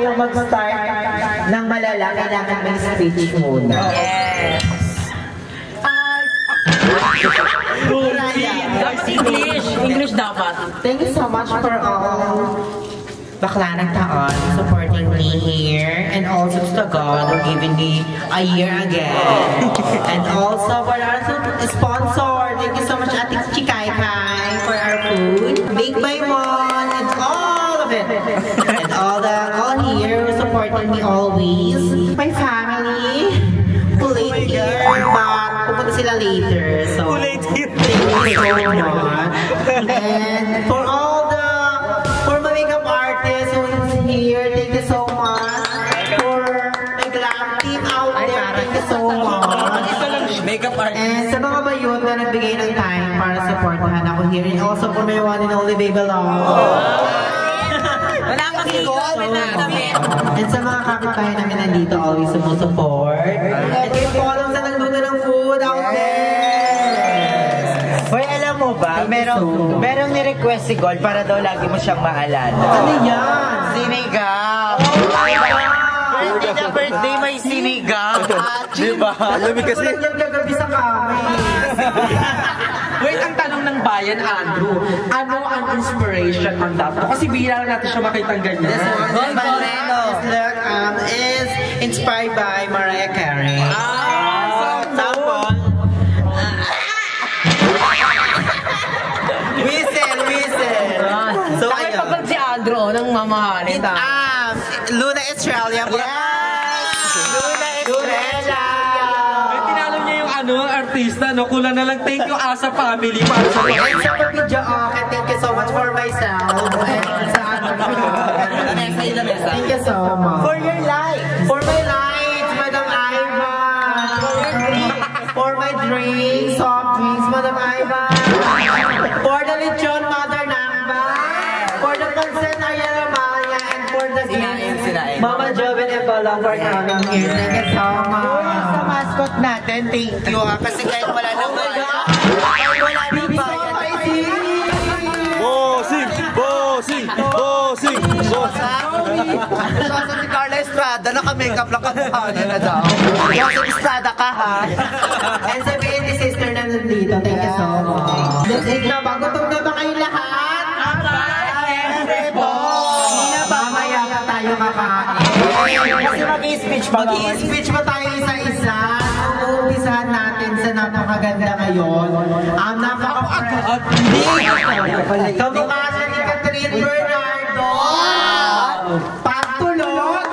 tayo mag-start ng malalaki namin may speech muna. Yes! English dapat. Thank you so much for all Baklang Taon supporting me here, and also to God who giving me a year again. And also for our sponsor, thank you so much Ate Chikay for our food, Big Bayon, and all of it. And all here who supporting me always. My family, who late here, but pupunta sila later. So thank you so much. And for all the makeup artists who is here, thank you so much. For my glam team out there, thank you so much. Makeup artist. And sa mga bayot na nagbigay ng time para supportahan ako here. And also for my one and only baby love. And sa mga kapitbahay namin nandito, always support. And kayo follow sa nagluto ng food out there. Well, alam mo ba, merong ni-request si Gold para daw lagi mo siyang maalala. Ano yan? Sinigaw. Birthday na birthday, may sinigaw. Diba? Alam mo kasi? Alam mo kasi sa kami. Wait, ang tanong ng bayan, Andrew, ano ang inspiration ng dato? Kasi bilang natin siya makitang ganyan. This one, this look is inspired by Mariah Carey. Ah, sample. Whistle. So, ayun. Kapag si Andrew, nang mamahalin tayo. Luna Australia. Artista, no? Kulang na lang. Thank you, Asa family. Para sa mga. And sa pag-video, okay, thank you so much for myself. And sa thank you so much. For your life. For my life, Madam Iva. For my drinks, soft drinks, Madam Iva. For the lechon, Mother Namba. For the consent, Ayala Maya. And for the sinain, Mama Joven and Balong for coming here. Thank you so much. Mascot natin, thank you ha, kasi kahit wala nang bossing, bossing, bossing, bossing. So, si Carla Estrada, naka-makeup lang kabuhanan na daw. Bossing Estrada ka ha. And sa BNT sister na nandito, thank you so much. That's it na ba? Gutom na ba kayo lahat? Tayo kakain. Kasi mag-i-speech pa tayo. Mag-i-speech pa tayo isa-isa. Uumpisahan natin sa napakaganda ngayon. Ang napaka-agad. Kamukha siya ni Catherine Bernardo. Patulog.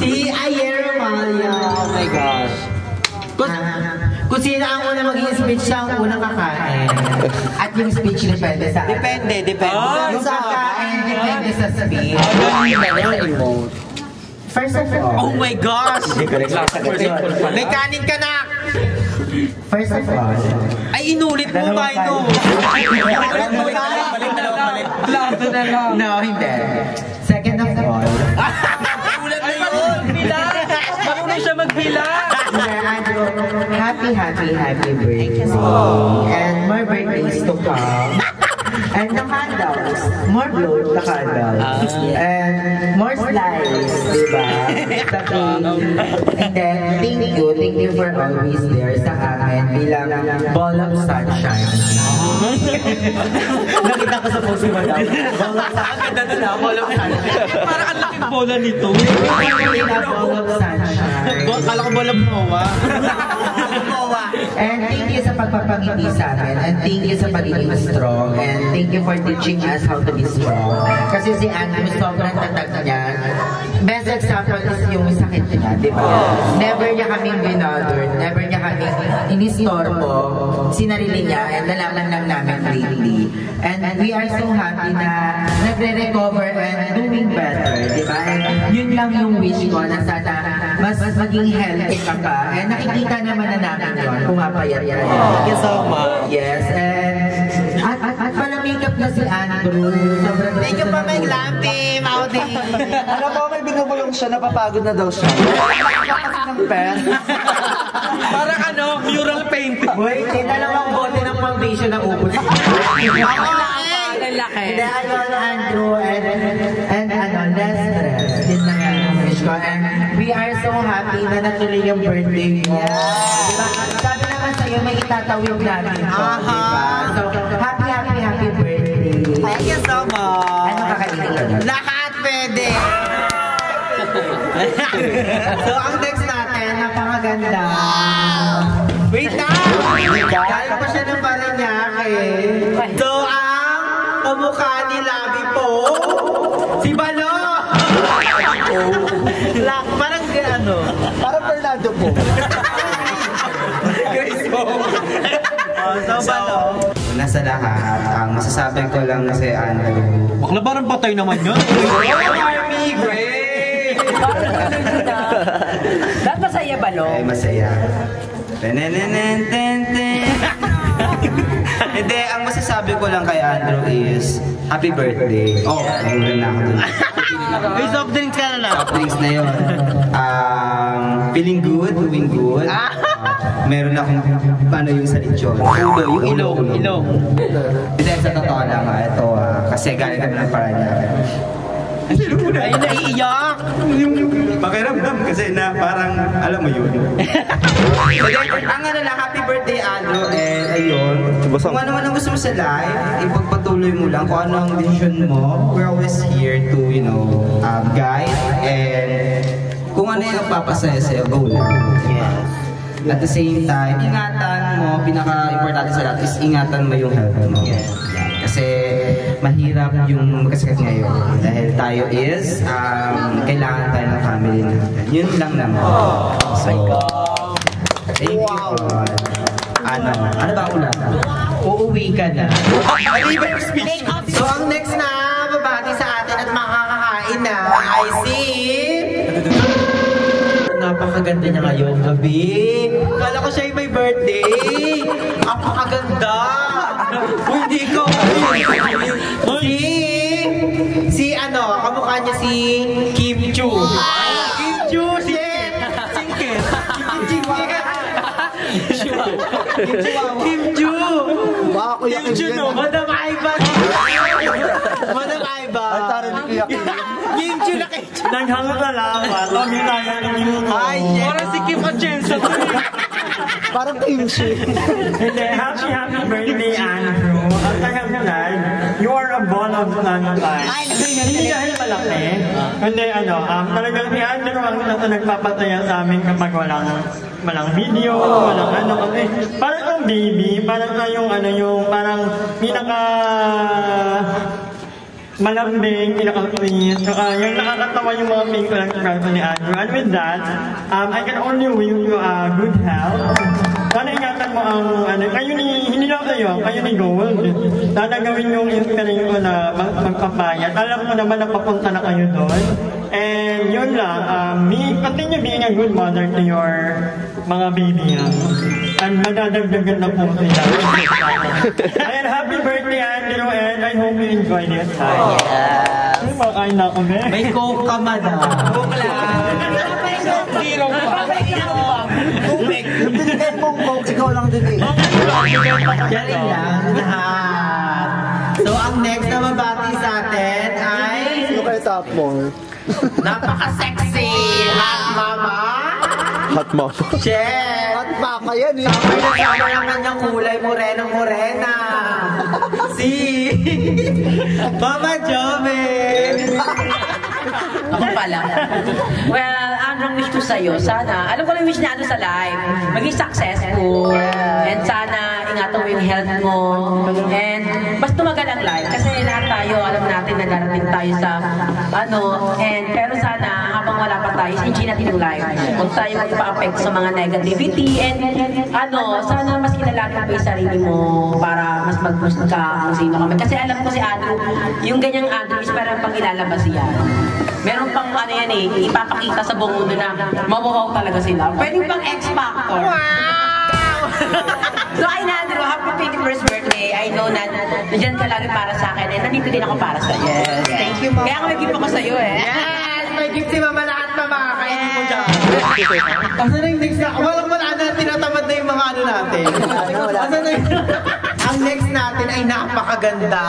Si Ayero Malia. Oh my gosh. Kung sino ang unang mag-i-speech siya, ang unang kakain. At yung speech depende sa... Depende. Yung kakain, depende sa speech. First of all... Oh my gosh! Mekanik ka na! First of all... Ay, inulit mo ba ito? Balik na lang. No, hindi. Second of all... Ulan na yun! Bilang! Mauna siya magbilang! Happy birthday. And more birthdays to come. And the candles. More blow the candles. And more slides, diba? And then, thank you for always there sa akin bilang ball of sunshine. Nakita ko sa post ni Madam. Ball of sunshine. Ball of sunshine. Parang ang laking bola nito. Ball of sunshine. Kala ko ball of mowa. And thank you sa pagpapangiti sa akin. And thank you sa pagiging strong. And thank you for teaching us how to be strong. Kasi si Andrew, sobrang tatag niya. Best example is yung sakit niya, di ba? Never niya kaming binodor. Never niya kaming inistorbo. Sinarili niya. And nalaman lang namin lately. And we are so happy na nagre-recover and doing better, di ba? And yun lang yung wish ko na sana mas maging healthy ka. And nakikita naman na namin yun. Pumapayat yan. Thank you so much. Yes. At pala makeup na si Andrew. Thank you pa may glam team out there. Alam ko may binubulong siya, napapagod na daw siya. Ng pen. Parang ano, mural painting. Wait, dalawang bote ng foundation na ubos. Ang laki. Hindi, ano, Andrew, and ano, less stress. Wala na tuloy yung birthday mo. Diba? Sabi naman sa'yo, may itatawag namin ito. So, happy, happy, happy birthday. Thank you so much. Ano kakainin ka? Lahat pwede. So, ang next natin, napakaganda. Wait na! Kala ko siya ng pala niya, eh. So, ang pamukha ni Labi po, si Balo! Parang ano? Parang Fernando po. Grace po. So, una sa lahat, ang masasabi ko lang kasi ano. Bakla parang patay naman yun. Army, Grace! Parang ganun yun na. Ba't masaya ba, no? Ay, masaya. Hindi, ang masasabi ko lang kay Andrew is happy birthday. Oh, nangulan na ako dun. May soft drinks ka na lang. Soft drinks na yun. Feeling good, doing good. Meron akong ano yung sa lechon. Ulo, yung ilong. Hindi, sa totoo lang ito kasi galing kami ng Paranaque. Ay, naiiyak! Pakiramdam kasi na parang, alam mo yun. Ang ano lang, happy birthday, Andrew. And ayun, kung ano man ang gusto mo sa life, ipagpatuloy mo lang kung ano ang decision mo. We're always here to, you know, guide. And kung ano yung papasaya sa'yo, go lang. At the same time, ingatan mo, pinaka-importante sa lahat is ingatan mo yung health mo. Kasi mahirap yung magkasakit ngayon dahil tayo is kailangan tayo ng family natin. Yun lang naman. So, thank you for ano ba ulan? Uuwi ka na. So, ang next na babati sa atin at makakahain na ay si... Napakaganda niya ngayon, gabi. Kala ko siya yung may birthday. Napakaganda. Uy, di ko. Si ano, kamukha niya si Kim Chu. Kim Chu, shit! Singkit. Kim Chu. Kim Chu, no? Madam Aiba. Madam Aiba. Ay, tarin ni Kuya Kim. Kim Chu na kay Chu. Naghangot na laman. Paminaya ng minuto. Ay, shit. Parang si Kim at James sa tuloy. Parang kimchi. Happy, happy birthday, Andrew. At tagapilay, you are a ball of sunlight. Hindi dahil malaki. Hindi, ano, talagang ni Andrew ang nasa nagpapataya sa amin kapag walang video, walang ano. Parang kang baby, parang kayong ano yung, parang pinaka... malambing, pinaka-please. Saka yung nakakatawa yung mga pink lang sa kanto ni Andrew. And with that, I can only wish you good health. Sana ingatan mo ang, ano, kayo ni, hindi lang kayo, kayo ni Gold. Sana gawin yung inspiring ko na magpapayat. Alam ko naman napapunta na kayo doon. And yun lang, continue being a good mother to your mga baby. And madadagdagan na po sila. Ayan, happy birthday, Andrew, and I hope you enjoy this time. Oh, yes. Ay, makain na kami. May coke ka man, ha? Coke lang. Zero pa. Tubig. Binigay mong coke, ikaw lang din eh. Galing lang lahat. So, ang next na mabati sa atin ay... Ano kayo top mo? Napaka-sexy! Hot mama! Hot mama. Yes! Baka yan eh. Sama naman yung kulay moreno-morena. Si Mama Joven. Ako pala. Well, anong wish ko sa'yo? Sana, alam ko lang wish niya ano sa life. Maging successful. And sana, ingatan mo yung health mo. And mas tumagal ang life. Kasi lahat tayo, alam natin na darating tayo sa ano. And pero sana, wala pa tayo, hindi natin yung life. Huwag tayo magpa-affect sa mga negativity and ano, sana mas kinalapit mo yung sarili mo para mas mag-boost ka kung sino kami. Kasi alam ko si Andrew, yung ganyang Andrew is parang pang ilalabas siya. Meron pang ano yan eh, ipapakita sa buong mundo na mabuhaw talaga sila. Pwede pang X-Factor. Wow! So, ay na, Andrew, happy 51st birthday. I know na nandiyan ka lagi para sa akin and nandito din ako para sa'yo. Yes, thank you, Mama. Kaya ako nag-give ako sa'yo eh. May gift si Mama lahat na makakainin mo dyan. Asa na yung next na? Walang-wala na, tinatamad na yung mga ano natin. Asa na yung... Ang next natin ay napakaganda.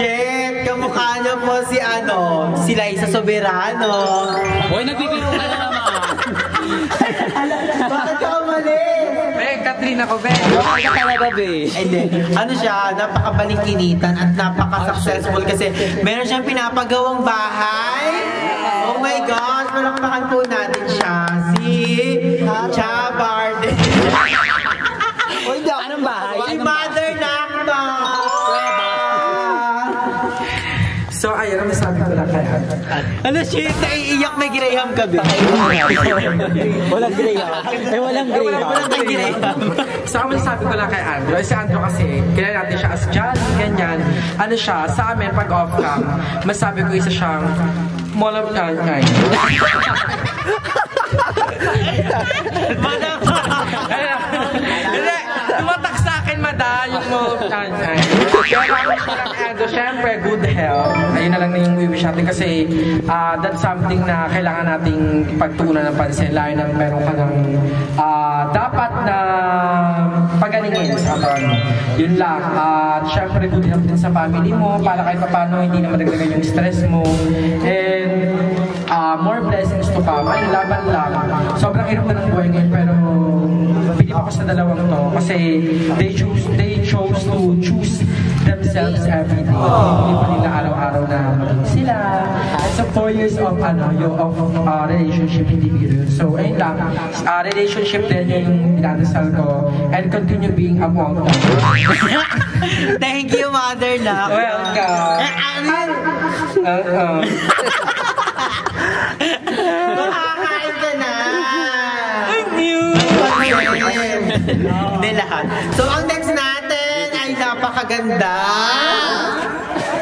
Shit, kamukha niya po si ano, si Liza Soberano. Uy, nagbibiro ka na naman. Bakit ka umali? Be, Katrina ko, be. Bakit ka talaga, be? And then, ano siya, napakabalik-initan at napaka-successful kasi meron siyang pinapagawang bahay. Oh my gosh, malakpakan po natin siya. Si Chabar. Anong bahay? Si Mother Nakba. So, ayun, ang nasabi ko lang kaya. Ano, shit? Naiiyak may Graham ka, babe. Walang Graham. Eh, walang Graham. Walang Graham. So, ang nasabi ko lang kay Andrew. Si Andrew kasi, kailan natin siya as jolly, ganyan. Ano siya, sa amin, pag off-cam, masabi ko isa siyang mall of Nanay. Madam! Tumatak sa akin, madam, yung mall of Nanay. Pero siyempre, good health. Ayun na lang na yung wish natin kasi that's something na kailangan nating pagtuunan ng pansin. Layo ng meron ka ng dapat na pagalingin sa ano. Yun lang. At siyempre, good health din sa family mo para kahit paano hindi na madagdagan yung stress mo. And more blessings to come. Ayun, laban lang. Sobrang hirap na ng buhay ngayon pero pinip ako sa dalawang to kasi they chose to choose themselves every day. Hindi pa nila araw-araw na maging sila. And so 4 years of relationship hindi biro. So ayun lang. Relationship din yung dinadasal ko. And continue being a mom. Thank you, Mother Love. Welcome. Makakain ka na. Thank you. Hindi lahat. So ang next natin ay napakaganda.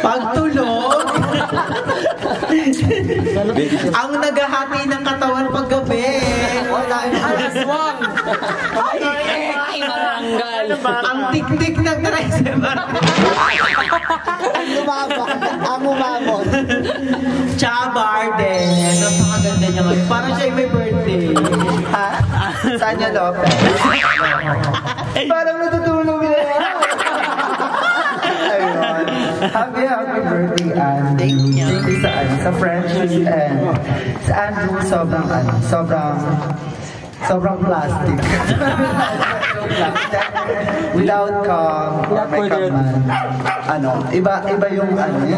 Pagtulog. Ang naghahati ng katawan paggabi. Aswang. Ay, maranggal. Ang tik-tik ng triceps. Ang umamot. Chabar din. Napakaganda niya ngayon. Parang siya yung may birthday. Ha? Sanya Lopez. Parang natutulog na yan. Happy birthday, Anne. Thank you sa friendship and sa Andrew, sobrang plastic. Without makeup man. Iba yung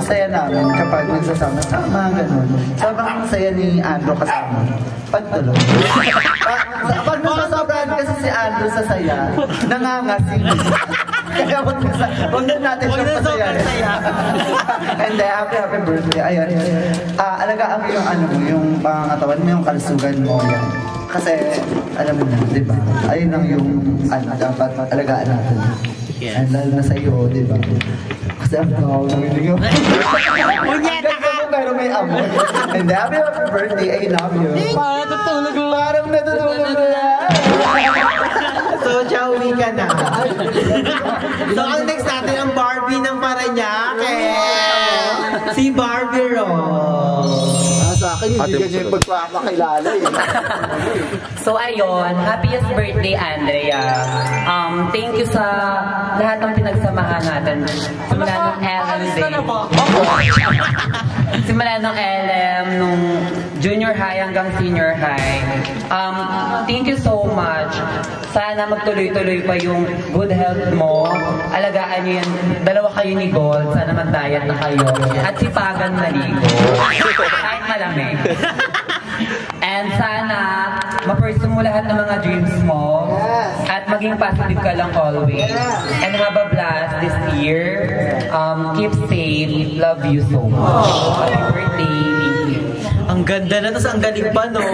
saya namin kapag nagsasama-sama, ganun. Sobrang saya ni Andrew kasama. Pagtulog. Pag masasobrahan kasi si Andrew sa saya, nangangasing. Kaya huwag na natin siyang pasaya. And happy birthday. Ayan. Alagaan mo yung pangatawan mo, yung kalusugan mo. Kasi, alam mo na, di ba? Ayun lang yung dapat alagaan natin. And lalo na sa iyo, di ba? Kasi ang tao na minigyo. Punyeta ka! Pero may amon. And happy birthday. I love you. Parang natutulog mo. Parang natutulog mo yan. So, chauwi ka na. So, ang next natin ang Barbie ng Paranaque. Si Barbie Rose. Sa akin, hindi ganyan yung pagpapakilala eh. So, ayun. Happiest birthday, Andrea. Thank you sa lahat ng pinagsamahan natin. Simula nung LM day. Simula nung LM, nung junior high hanggang senior high. Thank you so much. Sana magtuloy-tuloy pa yung good health mo. Alagaan nyo yan. Dalawa kayo ni Gold. Sana mag-diet na kayo. At sipagan na ligo. Kahit malamig. And sana ma-pursue mo lahat ng mga dreams mo. At maging positive ka lang always. And have a blast this year. Keep safe. Love you so much. Happy birthday. Ang ganda na, tapos ang galing pa, no? So,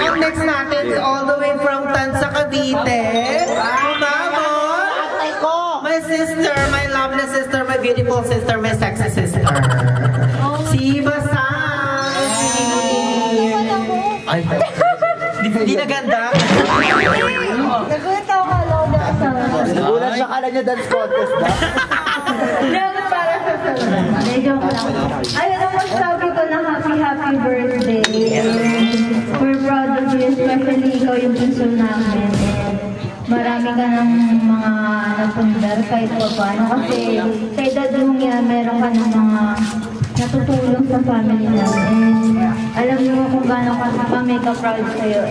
ang next natin, all the way from Tanza Cavite. Ang mama! Atay ko! My sister, my lovely sister, my beautiful sister, my sexy sister. Si Basang! Ay, hindi na ganda? Nagulat ako kalaw na asang. Nagulat siya kala niya dance contest na. Nagulat parang medyo ko lang. Ay, ano mo sabi ko na happy birthday. We're proud of you, especially ikaw yung puso namin. Marami ka ng mga napundar kahit pa paano. Kasi sa edad mong yan, meron ka ng mga natutulong sa family namin. And alam niyo kung gano'n ka kami ka-proud sa'yo.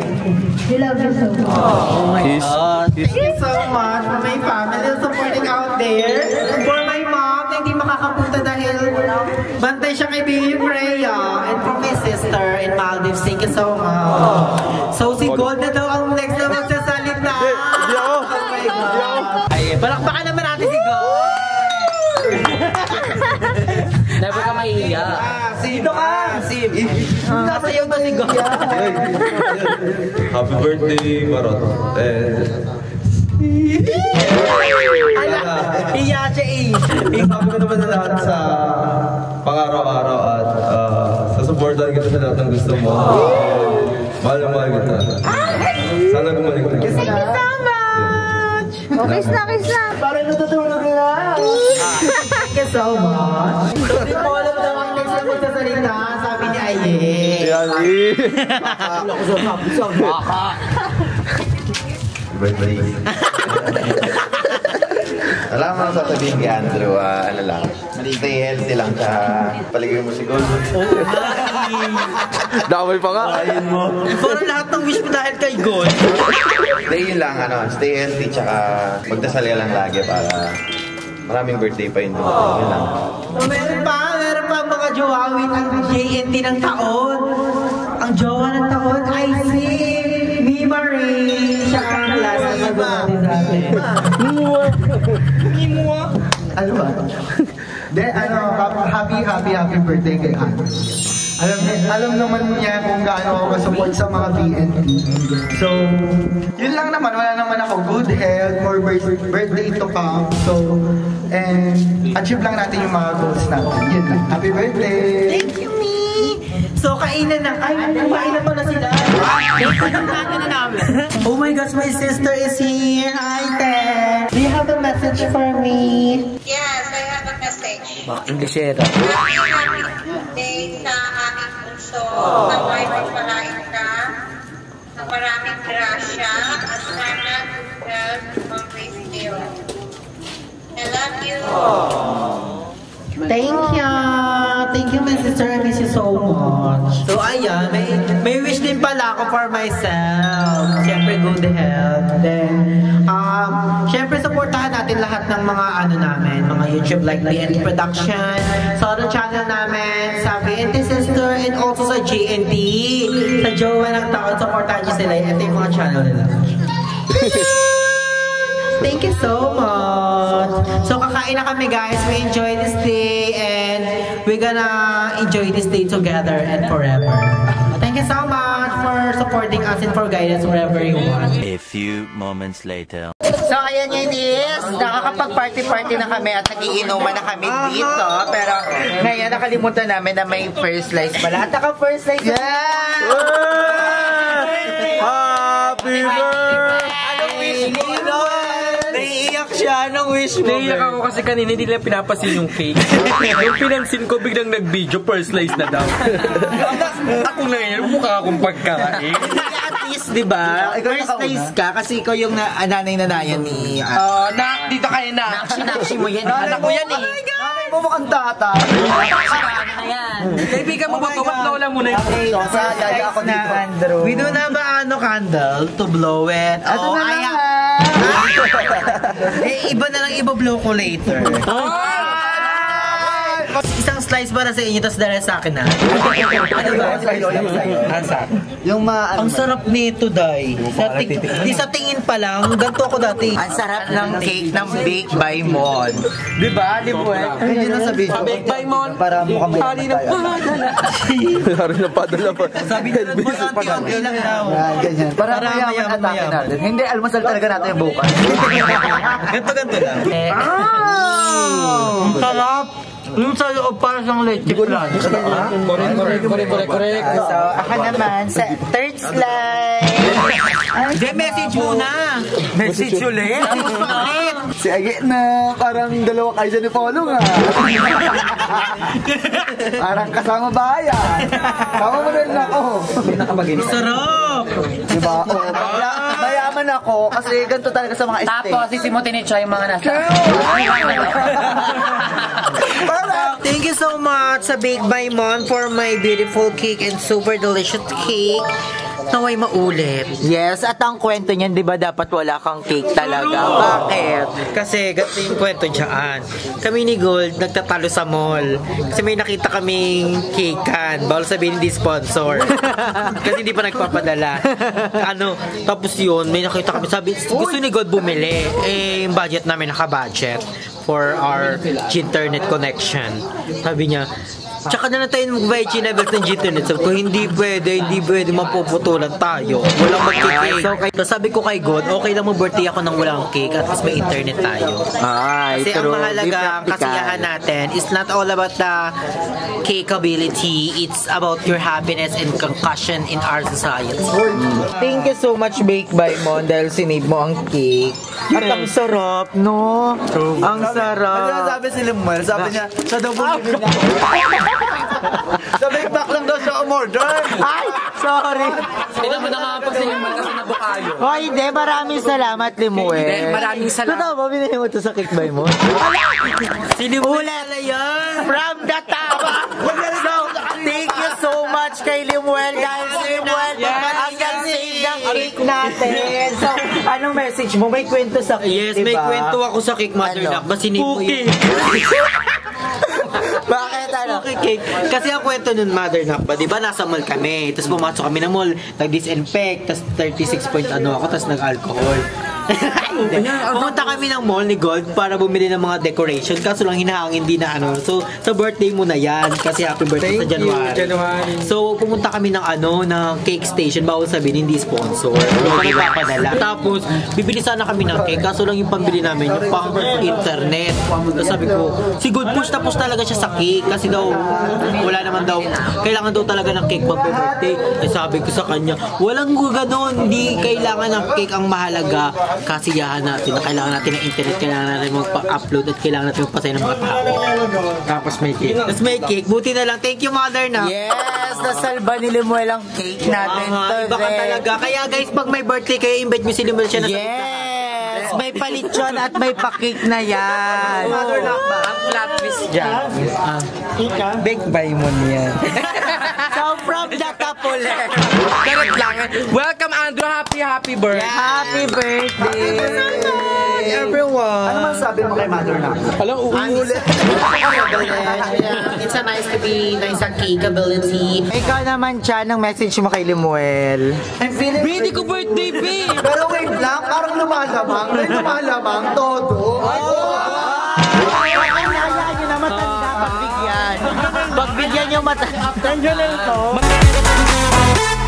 We love you so much. Oh my God. Thank you so much for my family supporting out there. For my mom na hindi makakapunta dahil bantay siya kay Baby Freya. And for my sister in Maldives, thank you so much. So si Gold na daw ang next na magsasalita. Oh my God. Ay, palakpakan naman natin si Gold. Never ka mahiya. Dito ka! Kasayaw na ni God. Happy birthday, Marot. Ala! Iya siya eh! Sabi ko naman sa lahat sa pangaraw-araw at sa supportan kita sa lahat ng gusto mo. Mahal na mahal kita. Sana gumaling ka. Thank you so much! Kiss na, kiss na! Parang natutulog lang! Thank you so much. So, di po alam na ang next na magsasalita, sabi ni Aye. Baka. Birthday. Alam mo sa sabihin ni Andrew, ano lang, stay healthy lang sa paligay mo si Gold. Damay pa nga. Ayun mo. Parang lahat ng wish mo dahil kay Gold. Stay lang, ano, stay healthy, tsaka magdasal ka lang lagi para... Maraming birthday pa yun doon. So, meron pa mga jowawin ang JNT ng taon. Ang jowa ng taon ay si Mimari. Siya ang lasa na gawin natin. Mimua. Ano ba? Then, ano, happy birthday kay Anne. Alam naman niya kung gaano ako support sa mga BNT. So, yun lang naman. Wala naman ako. Good health, more birthday to come. So, and achieve lang natin yung mga goals natin. Yun lang. Happy birthday! Thank you, me! So, kainan na. Ay, kainan pa na sila. Oh my gosh, my sister is here. Hi, Ted! Do you have a message for me? Yes, I have a message. Baka Englishera. Day sa aking puso na may magpalain ka ng maraming grasya at sana good health from race you. I love you. Thank you. Thank you, my sister. I miss you so much. So, ayan, may wish din pala ako for myself. Siyempre, good health. Then, siyempre, supportahan natin lahat ng mga ano namin, mga YouTube like BNT Production, sa other channel namin, sa BNT Sister, and also sa GNT. Sa Jowa ng Taon, supportahan nyo sila. Ito yung mga channel nila. Thank you so much. So, kakain na kami, guys. We enjoy this day and we're gonna enjoy this day together and forever. Thank you so much for supporting us and for guidance wherever you want. A few moments later. So, ayan yun is, nakakapag-party-party na kami at nagiinuman na kami dito. Pero, ngayon, nakalimutan namin na may first slice pala. At naka-first slice. Yeah! Happy birthday! Anong wish mo? Naiiyak siya. Anong wish mo? Naiiyak ako kasi kanina hindi lang pinapasin yung cake. Yung pinansin ko, biglang nag-video, first slice na daw. Ako na yun, mukha akong pagkain. Diba? First place ka kasi ikaw yung nanay-nanayan ni... Oo, nak! Dito kayo na! Nakshi-nakshi mo yan. Anak ko yan eh! Oh my God! Nanay mo mukhang tata! Nakshi-nakshi na yan! Kaibigan mo ba ito? Ba't nawala muna yun? Okay, first place na, Andrew. We do na ba ano, candle? To blow it? Ito na lang! Eh, iba na lang ibablow ko later. Isang slice para sa inyo, tapos dahil sa akin na. Ang sarap nito, Day. Sa tingin pa lang, ganito ako dati. Ang sarap ng cake ng Baked by Mon. Diba? Kaya na sa video. Baked by Mon. Para mukhang may na padala. Hari na padala pa. Sabi na lang, konti-konti lang daw. Para mayaman at akin natin. Hindi, almasal talaga natin yung bukas. Ganto-ganto lang. Sarap! Yung sa loob para siyang leche flan. Correct. So, ako naman sa third slide. Hindi, message muna. Message ulit. Si Agit na parang dalawa kayo siya ni Polo nga. Parang kasama bayan. Tama mo rin ako. Sarap! Diba? Mayaman naman ako kasi ganito talaga sa mga estate. Tapos sisimutin ni Choy yung mga nasa. Thank you so much sa Baked by Mon for my beautiful cake and super delicious cake. Naway maulit. Yes, at ang kwento niyan, di ba dapat wala kang cake talaga? Oh. Bakit? Kasi ganito yung kwento dyan. Kami ni Gold, nagtatalo sa mall. Kasi may nakita kaming cake can. Bawal sabihin hindi sponsor. Kasi hindi pa nagpapadala. Ano, tapos yun, may nakita kami. Sabi, gusto ni Gold bumili. Eh, yung budget namin naka-budget for our internet connection. Sabi niya, tsaka na tayo mag-buy chinabels ng G2Net. So, kung hindi pwede, mapuputulan tayo. Walang mag-cake. So, sabi ko kay God, okay lang mag-birthday ako ng walang cake at least may internet tayo. Kasi ang mahalaga, ang kasiyahan natin is not all about the cake ability. It's about your happiness and concussion in our society. Thank you so much, Baked by Mon, dahil sinave mo ang cake. At ang sarap, no? Ang sarap. Ano yung sabi si Lemuel? Sabi niya, sa double living na. Sabi, baklang daw siya umorder. Ay, sorry. Hindi mo nakakapagsinig mo kasi nabukayo. Oh, hindi. Maraming salamat, Lemuel. Hindi, maraming salamat. Totoo ba, binili mo ito sa Cake by Mon? Sinimulan na yan. From the top. So, thank you so much kay Lemuel. Dahil si Lemuel, ang galing ng cake natin. So, anong message mo? May kwento sa cake, diba? Yes, may kwento ako sa cake, Mother Duck. Basinig mo yun. Bakit ano? Okay. Kasi ang kwento nun, Mother Knock ba? Diba nasa mall kami? Tapos pumasok kami ng mall, nag-disinfect, tapos 36 point ano ako, tapos nag-alcohol. Pumunta kami ng mall ni Gold para bumili ng mga decoration. Kaso lang hinahangin din na ano. So, sa birthday mo na yan. Kasi happy birthday sa January. So, pumunta kami ng ano, ng cake station. Bawal sabihin, hindi sponsor. Tapos, bibili sana kami ng cake. Kaso lang yung pambili namin, yung pang internet. So, sabi ko, si Gold push na push talaga siya sa cake. Kasi daw, wala naman daw. Kailangan daw talaga ng cake bago birthday. Eh, sabi ko sa kanya, walang gano'n. Hindi kailangan ng cake ang mahalaga. Kasiyahan natin na kailangan natin ng internet, kailangan natin magpa-upload at kailangan natin magpasaya ng mga tao. Tapos may cake. Tapos may cake. Buti na lang. Thank you, Mother Knock. Yes! Nasalba ni Lemuel ang cake natin today. Iba ka talaga. Kaya guys, pag may birthday kayo, invite mo si Lemuel siya na sa pagkakas. May palitsyon at may pakik na yan. Mother Knock ba? Ang flatfish dyan. Baked by Mon yan. So from the Kapulek. Karot lang. Welcome, Andrew. Happy birthday. Happy birthday. Everyone. Ano masasabi mo kay Mother Knock? Alam, uulit. It's a nice to be nice and cakeability. Ikaw naman, Chan, ang message mo kay Lemuel. Hindi ko birthday, babe. Pero wait lang, parang lumalabang. Lumalabang, todo. Ayaw nyo na matanda, pagbigyan. Pagbigyan nyo matanda. Tanggalin to.